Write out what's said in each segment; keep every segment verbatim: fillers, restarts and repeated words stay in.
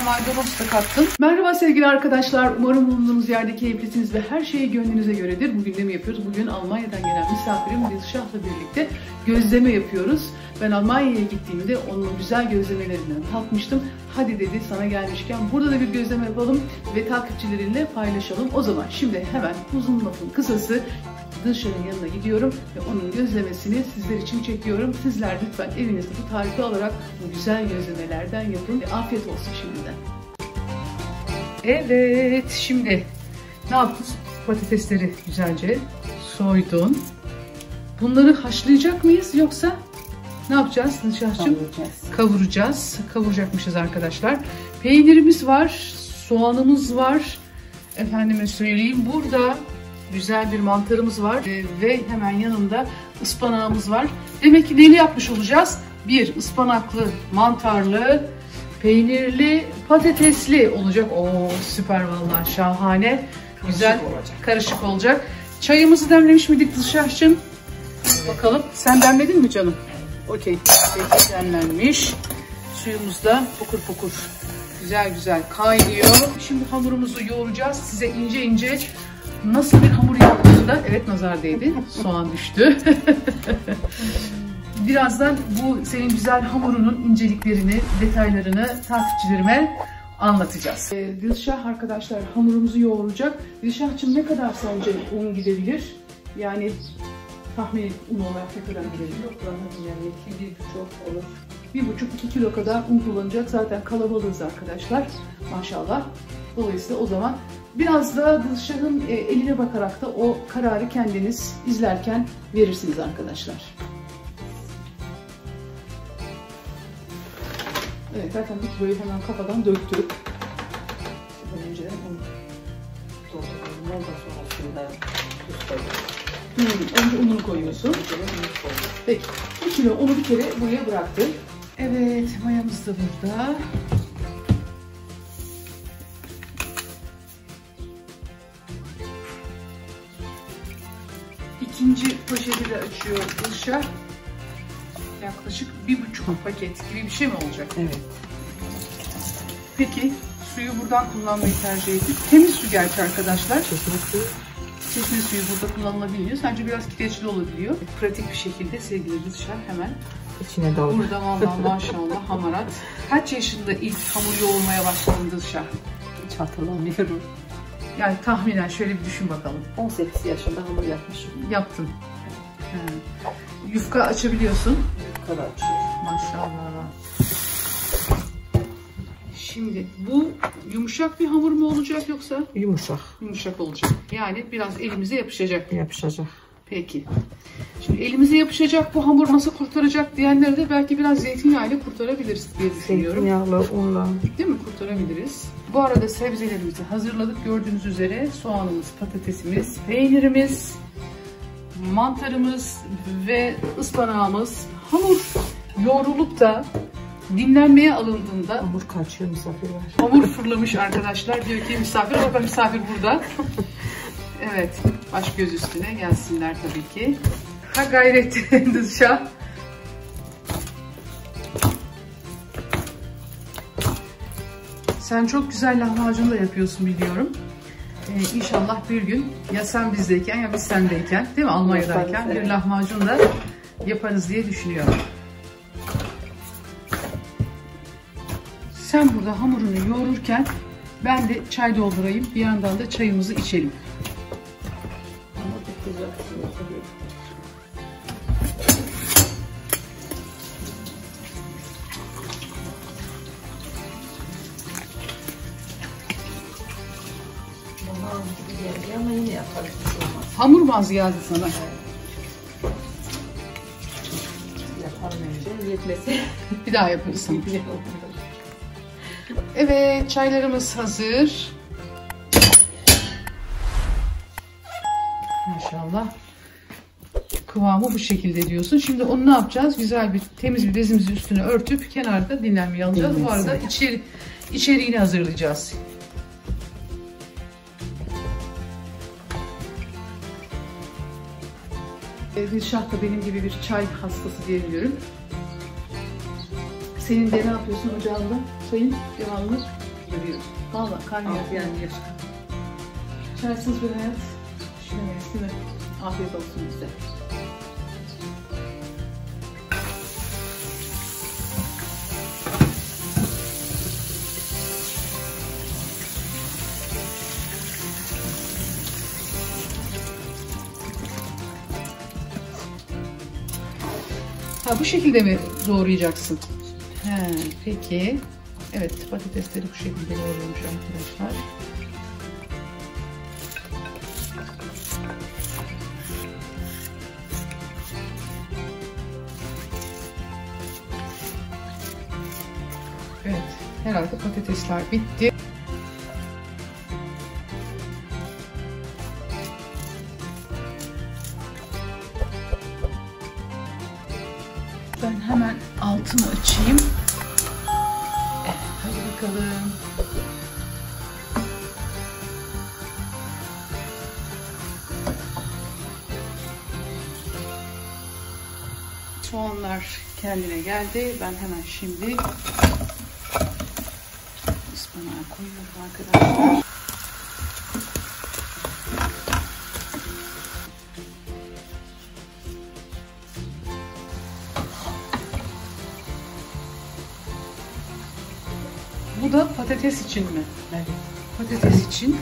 kadar maydanoz da kattım. Merhaba sevgili arkadaşlar. Umarım bulunduğunuz yerde keyiflisiniz ve her şey gönlünüze göredir. Bugün de mi yapıyoruz? Bugün Almanya'dan gelen misafirim Dilşah'la birlikte gözleme yapıyoruz. Ben Almanya'ya gittiğimde onun güzel gözlemelerinden tatmıştım. Hadi dedi sana gelmişken burada da bir gözleme yapalım ve takipçilerinle paylaşalım. O zaman şimdi hemen uzun lafın kısası Dilşah'ın yanına gidiyorum ve onun gözlemesini sizler için çekiyorum. Sizler lütfen evinizde bu tarifi alarak bu güzel gözlemelerden yapın ve afiyet olsun şimdiden. Evet, şimdi ne yapıyoruz? Patatesleri güzelce soydun. Bunları haşlayacak mıyız yoksa ne yapacağız Dilşah'cığım? Kavuracağız. Kavuracağız. Kavuracakmışız arkadaşlar. Peynirimiz var, soğanımız var. Efendime söyleyeyim, burada güzel bir mantarımız var ve hemen yanında ıspanağımız var. Demek ki neli yapmış olacağız? Bir ıspanaklı, mantarlı, peynirli, patatesli olacak. Oo süper vallahi, şahane. Güzel, karışık olacak. Karışık olacak. Çayımızı demlemiş miydik Dilşah'cığım? Bakalım. Sen demledin mi canım? Okey. Peki, demlenmiş. Suyumuz da pokur pokur güzel güzel kaynıyor. Şimdi hamurumuzu yoğuracağız. Size ince ince nasıl bir hamur yaptığında, evet nazar değdi, soğan düştü. Birazdan bu senin güzel hamurunun inceliklerini, detaylarını takipçilerime anlatacağız. Ee, Dilşah arkadaşlar hamurumuzu yoğuracak. Dilşah'cığım ne kadar sence un gidebilir? Yani tahmin un olarak ne kadar gidebilir? Yani bir buçuk olur. bir buçuk iki kilo kadar un kullanacak. Zaten kalabalığız arkadaşlar. Maşallah. Dolayısıyla o zaman biraz da Dilşah'ın eline bakarak da o kararı kendiniz izlerken verirsiniz arkadaşlar. Evet, zaten bir kiloyu hemen kafadan döktük. Önceden onu doldurdum. Ondan sonrasında tuz koydum. Önce ununu koyuyorsun. Peki, bir kilo unu bir kere buraya bıraktım. Evet, mayamız da burada. İkinci poşeti de açıyor Dilşah. Yaklaşık bir buçuk paket gibi bir şey mi olacak? Evet. Peki suyu buradan kullanmayı tercih ettik. Temiz su gerçi arkadaşlar. Çeşme suyu. Çeşme suyu burada kullanılabiliyor. Sadece biraz kireçli olabiliyor. Pratik bir şekilde sevgili Dilşah hemen İçine daldı. Burada vallahi maşallah hamarat. Kaç yaşında ilk hamur yoğurmaya başladın Dilşah? Hiç hatırlamıyorum. Yani tahminen şöyle bir düşün bakalım. on sekiz yaşında hamur yapmışım. Yaptın. Ha. Yufka açabiliyorsun. Yufka da açıyorum. Maşallah. Şimdi bu yumuşak bir hamur mu olacak yoksa? Yumuşak. Yumuşak olacak. Yani biraz elimize yapışacak. Yapışacak. Peki. Şimdi elimize yapışacak, bu hamur nasıl kurtaracak diyenlere de belki biraz zeytinyağı ile kurtarabiliriz diye düşünüyorum. Zeytinyağla, unla. Değil mi? Kurtarabiliriz. Bu arada sebzelerimizi hazırladık. Gördüğünüz üzere soğanımız, patatesimiz, peynirimiz, mantarımız ve ıspanağımız. Hamur yoğrulup da dinlenmeye alındığında hamur kaçıyor, misafir var. Hamur fırlamış arkadaşlar. Diyor ki misafir, bak misafir burada. Evet, baş göz üstüne gelsinler tabii ki. Ha gayret Dilşah. Sen çok güzel lahmacun da yapıyorsun biliyorum. Ee, inşallah bir gün ya sen bizdeyken ya biz sendeyken, değil mi, Almanya'dayken bir lahmacun da yaparız diye düşünüyorum. Sen burada hamurunu yoğururken ben de çay doldurayım. Bir yandan da çayımızı içelim. Hamur bazı yazdı sana. Bir daha yaparız. Evet, çaylarımız hazır. Maşallah. Kıvamı bu şekilde diyorsun. Şimdi onu ne yapacağız? Güzel bir temiz bir bezimizi üstüne örtüp kenarda dinlenmeye alacağız. Dinlensin. Bu arada içeri, içeriğini hazırlayacağız. Dilşah da benim gibi bir çay hastası diyebiliyorum. Senin de ne yapıyorsun ocağında? Çayın devamlı görüyoruz. Valla kar yağıyor. Çaysız bir hayat. Şöyle değil mi? Afiyet olsun bize. Ha, bu şekilde mi doğrayacaksın? He, peki. Evet, patatesleri bu şekilde doğruyormuş arkadaşlar. Evet, herhalde patatesler bitti. Ben hemen altını açayım. Evet, hadi bakalım. Soğanlar kendine geldi. Ben hemen şimdi ıspanağı koyuyorum arkadaşlar. Bu da patates için mi? Evet. Patates için.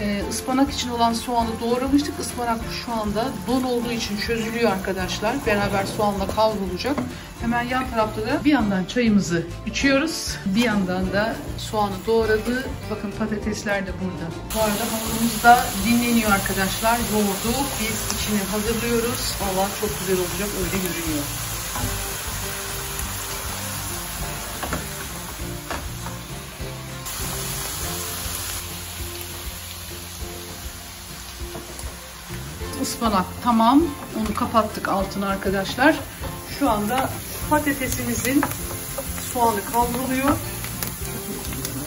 Ee, ıspanak için olan soğanı doğramıştık. Ispanak şu anda don olduğu için çözülüyor arkadaşlar. Beraber soğanla kavrulacak. Hemen yan tarafta da bir yandan çayımızı içiyoruz. Bir yandan da soğanı doğradı. Bakın patatesler de burada. Bu arada hamurumuz da dinleniyor arkadaşlar. Yoğurdu. Biz içini hazırlıyoruz. Vallahi çok güzel olacak. Öyle görünüyor. Ispanak tamam. Onu kapattık altını arkadaşlar. Şu anda patatesimizin soğanı kavruluyor.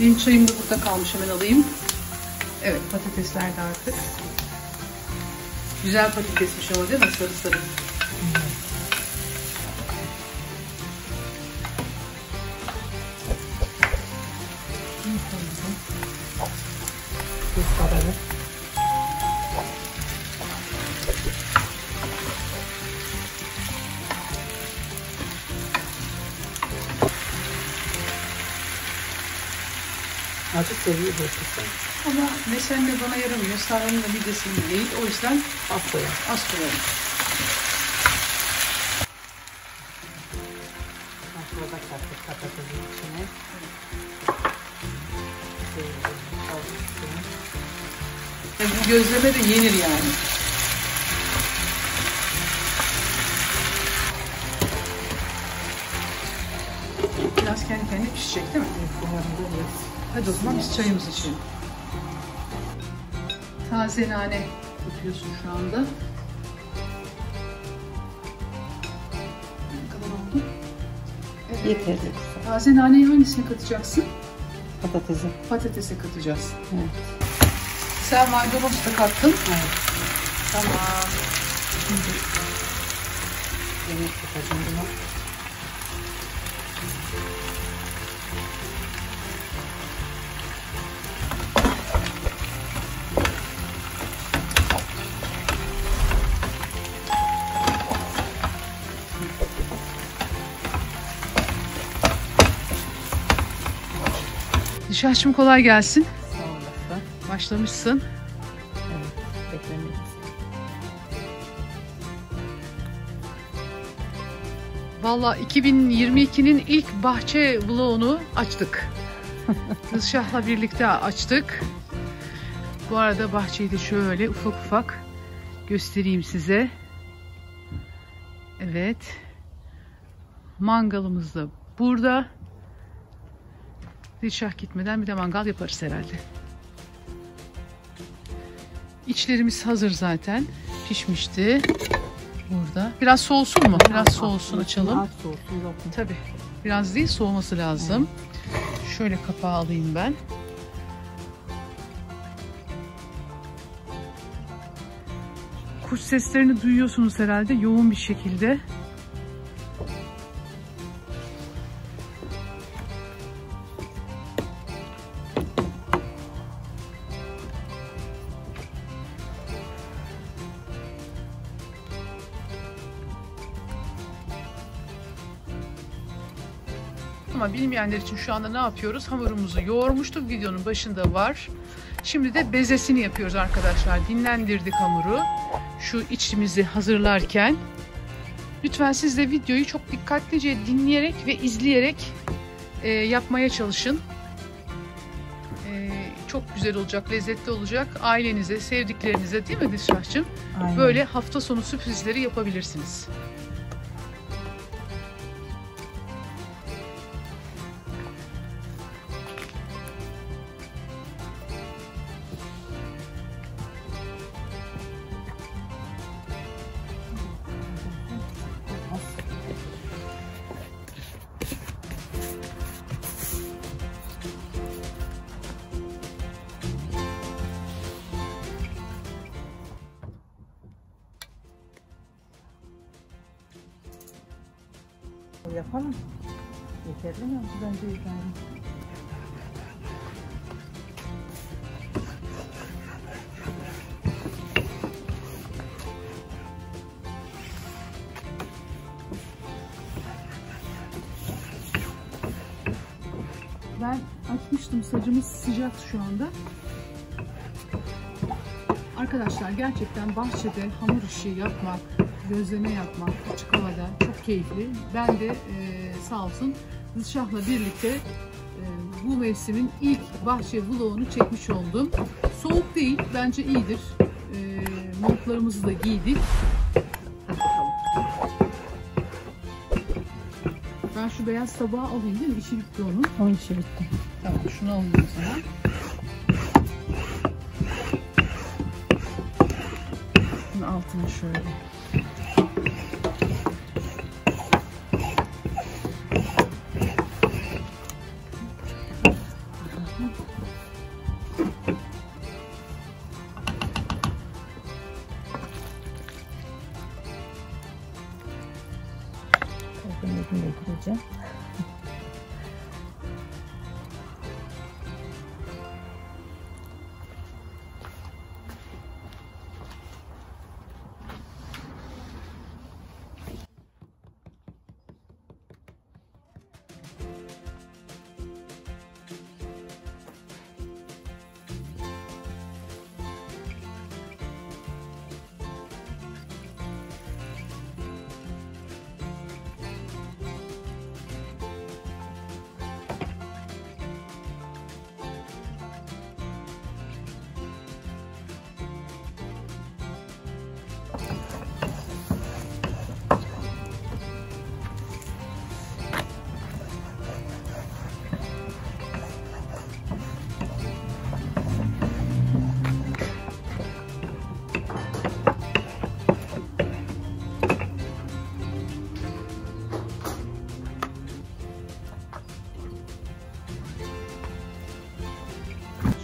Benim çayım da burada kalmış, hemen alayım. Evet, patatesler de artık. Güzel patatesmiş ama değil mi? Sarı sarı. Artık seviye bırakırsın. Ama mesenle bana yaramıyor. Sarının da midesinde değil. O yüzden az koyalım. Az koyalım. Burada kattık patatesin içine. Evet. Bu gözleme de yenir yani. Biraz kendi kendine pişecek değil mi? Evet. Hadi o zaman biz çayımız için. Taze nane yapıyorsun şu anda. Ne kadar oldu? Evet. Yeterli. Taze naneyi hangisine katacaksın? Patatese. Patatese katacağız. Evet. Sen maydanoz da kattın. Evet. Tamam. Şimdi yemek katacağım buna. Dilşah'cığım, kolay gelsin. Sağ olasın. Başlamışsın. Evet, beklemeyiz. Valla iki bin yirmi ikinin ilk bahçe vlogunu açtık. Dilşah'la birlikte açtık. Bu arada bahçeyi de şöyle ufak ufak göstereyim size. Evet. Mangalımız da burada. Dilşah gitmeden bir de mangal yaparız herhalde. İçlerimiz hazır zaten. Pişmişti. Burada. Biraz soğusun mu? Biraz soğusun, açalım. Tabii. Biraz değil, soğuması lazım. Şöyle kapağı alayım ben. Kuş seslerini duyuyorsunuz herhalde yoğun bir şekilde. ama bilmeyenler için şu anda ne yapıyoruz? Hamurumuzu yoğurmuştuk. Videonun başında var. Şimdi de bezesini yapıyoruz arkadaşlar. Dinlendirdik hamuru. Şu içimizi hazırlarken. Lütfen siz de videoyu çok dikkatlice dinleyerek ve izleyerek e, yapmaya çalışın. E, çok güzel olacak, lezzetli olacak. Ailenize, sevdiklerinize, değil mi Dilşah'cığım? Böyle hafta sonu sürprizleri yapabilirsiniz. Yapalım. Yeterli mi? Bence yeterli. Ben açmıştım. Sacımız sıcak şu anda. Arkadaşlar gerçekten bahçede hamur işi yapmak, gözleme yapmak açık havada çok keyifli. Ben de e, sağ olsun Dilşah'la birlikte e, bu mevsimin ilk bahçe vlogunu çekmiş oldum. Soğuk değil, bence iyidir. E, montlarımızı da giydik. Ben şu beyaz tabağı alayım, değil mi? İşi bitti onun. Onun işi bitti. Tamam, şunu alalım o zaman. Bunun altına şöyle.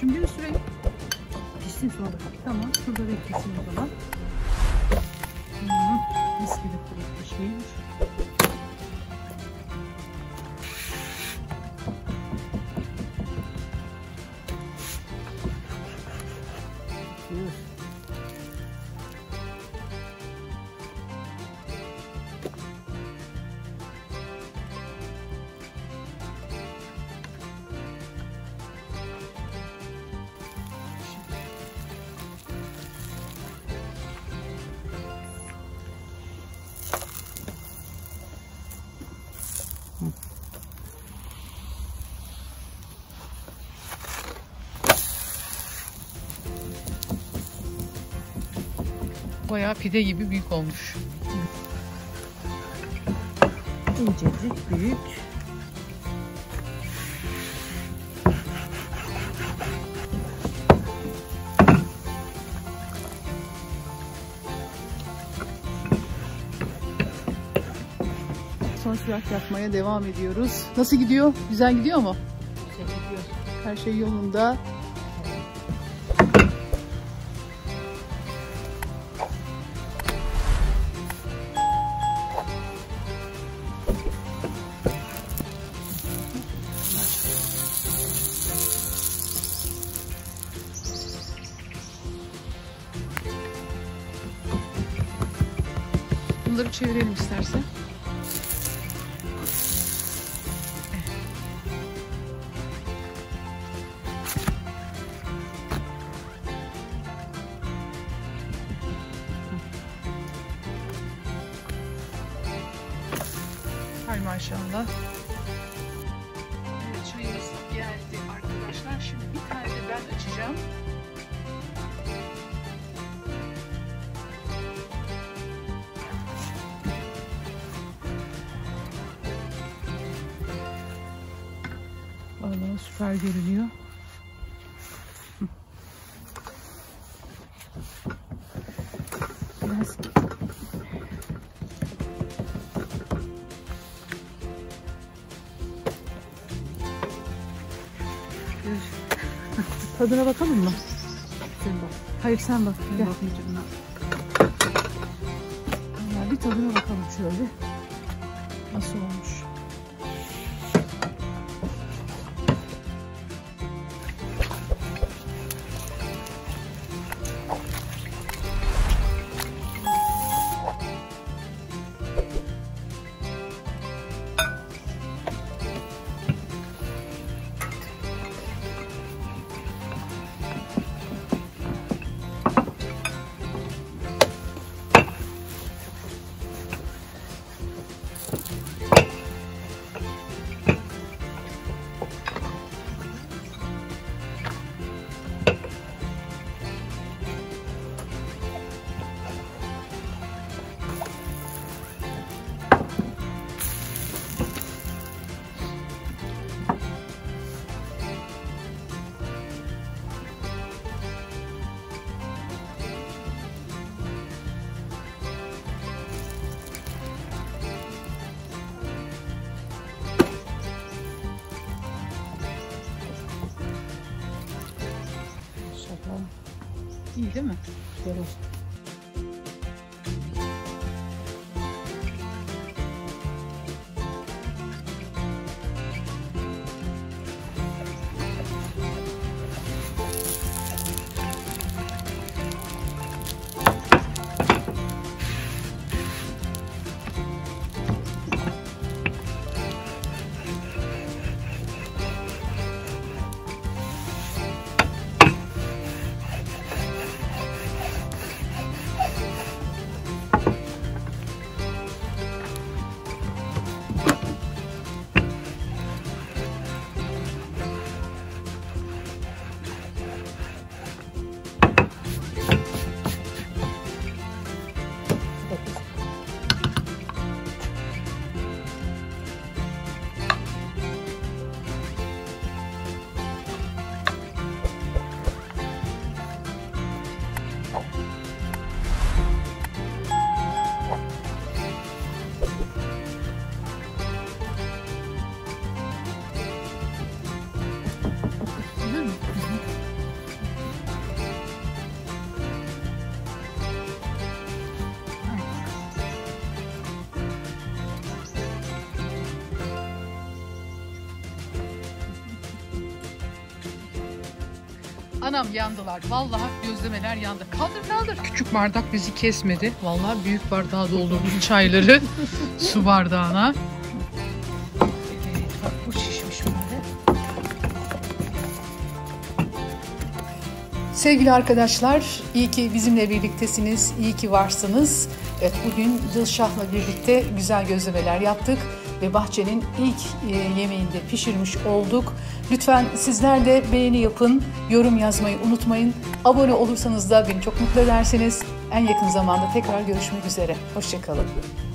Şimdi bir süre pişsin sonra. Tamam, şurada beklesin o zaman. Hmm, mis gibi kurut bir şeymiş. Bayağı pide gibi büyük olmuş. İncecik, büyük. Sonuç olarak yapmaya devam ediyoruz. Nasıl gidiyor? Güzel gidiyor mu? Güzel gidiyor. Her şey yolunda. Bunları çevirelim istersen. Evet. maşallah. Evet, çayımız geldi arkadaşlar. Şimdi bir tane de ben açacağım. Vallahi süper görünüyor. Biraz tadına bakalım mı? Sen bak. Hayır sen bak. Ben bakmayacağım. Vallahi bir tadına bakalım şöyle. Nasıl olmuş? İyi değil mi? Güzel olsun. Anam yandılar. Vallahi gözlemeler yandı. Kaldır kaldır. Küçük bardak bizi kesmedi. Vallahi büyük bardağa doldurdum çayları. Su bardağına. Evet bak bu şişmiş böyle. Sevgili arkadaşlar, iyi ki bizimle birliktesiniz. İyi ki varsınız. Evet, bugün Dilşah'la birlikte güzel gözlemeler yaptık. Ve bahçenin ilk yemeğinde pişirmiş olduk. Lütfen sizler de beğeni yapın, yorum yazmayı unutmayın. Abone olursanız da beni çok mutlu edersiniz. En yakın zamanda tekrar görüşmek üzere. Hoşça kalın.